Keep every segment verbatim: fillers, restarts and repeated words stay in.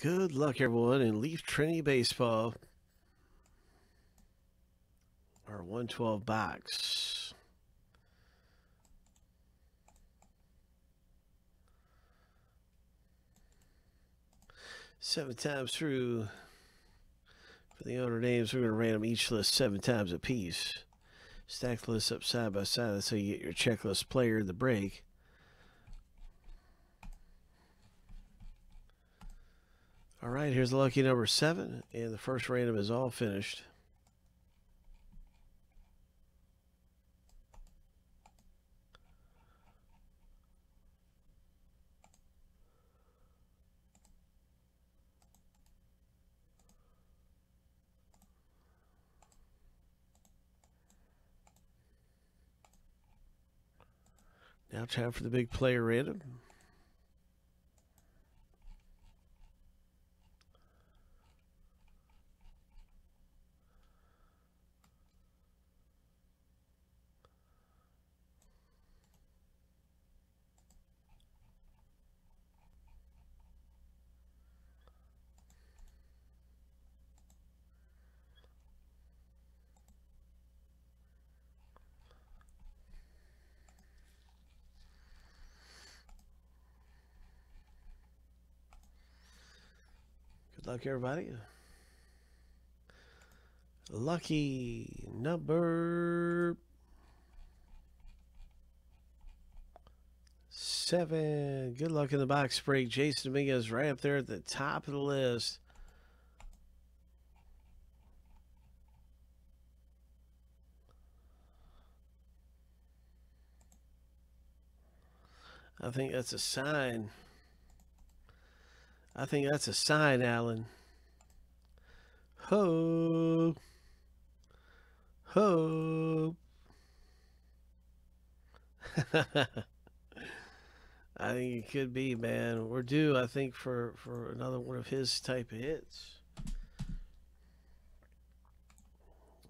Good luck, everyone, in Leaf Trinity Baseball. Our one twelve box. Seven times through for the owner names. We're going to random each list seven times a piece. Stack the lists up side by side. That's how you get your checklist player in the break. All right, here's the lucky number seven, and the first random is all finished. Now time for the big player random. Luck, everybody. Lucky number seven. Good luck in the box break. Jason Dominguez right up there at the top of the list. I think that's a sign. I think that's a sign, Alan. Hope. Hope. I think it could be, man. We're due, I think, for, for another one of his type of hits.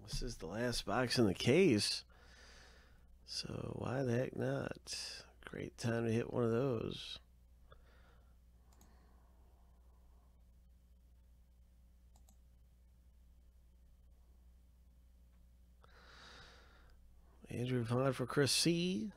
This is the last box in the case. So why the heck not? Great time to hit one of those. Andrew Vaughn for Chris C.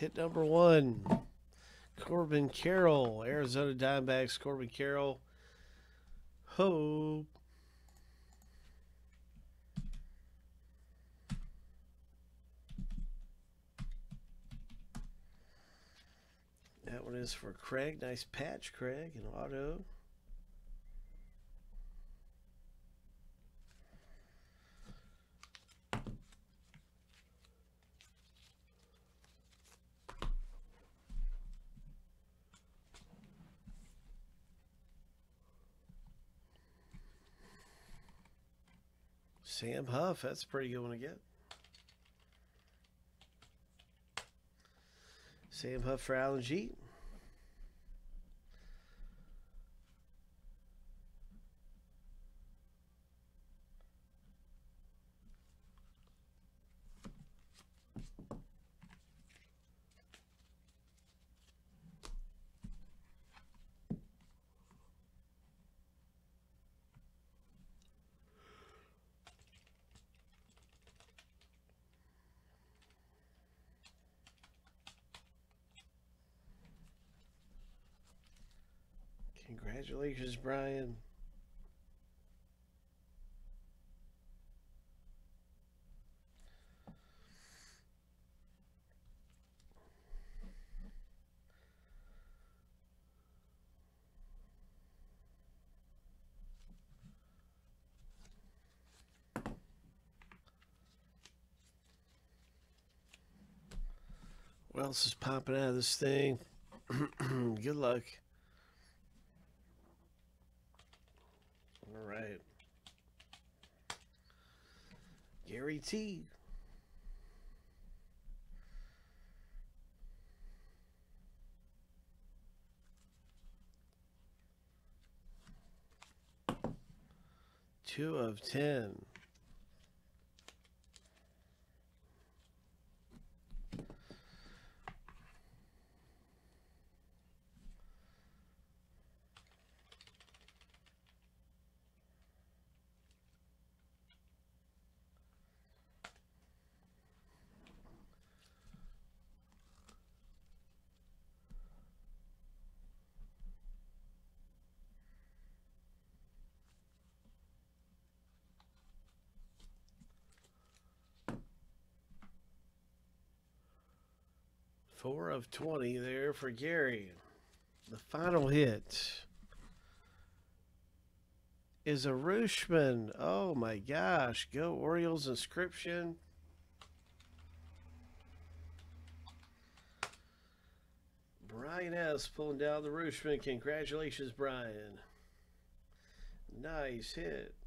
Hit number one, Corbin Carroll, Arizona Diamondbacks, Corbin Carroll. Ho. That one is for Craig. Nice patch, Craig, and auto. Sam Huff, that's a pretty good one to get. Sam Huff for Alan G. Congratulations, Brian. What else is popping out of this thing? Good luck. All right. Gary T. Two of ten. Four of twenty there for Gary. The final hit is a Rooshman. Oh my gosh. Go Orioles inscription. Brian S. pulling down the Rooshman. Congratulations, Brian. Nice hit.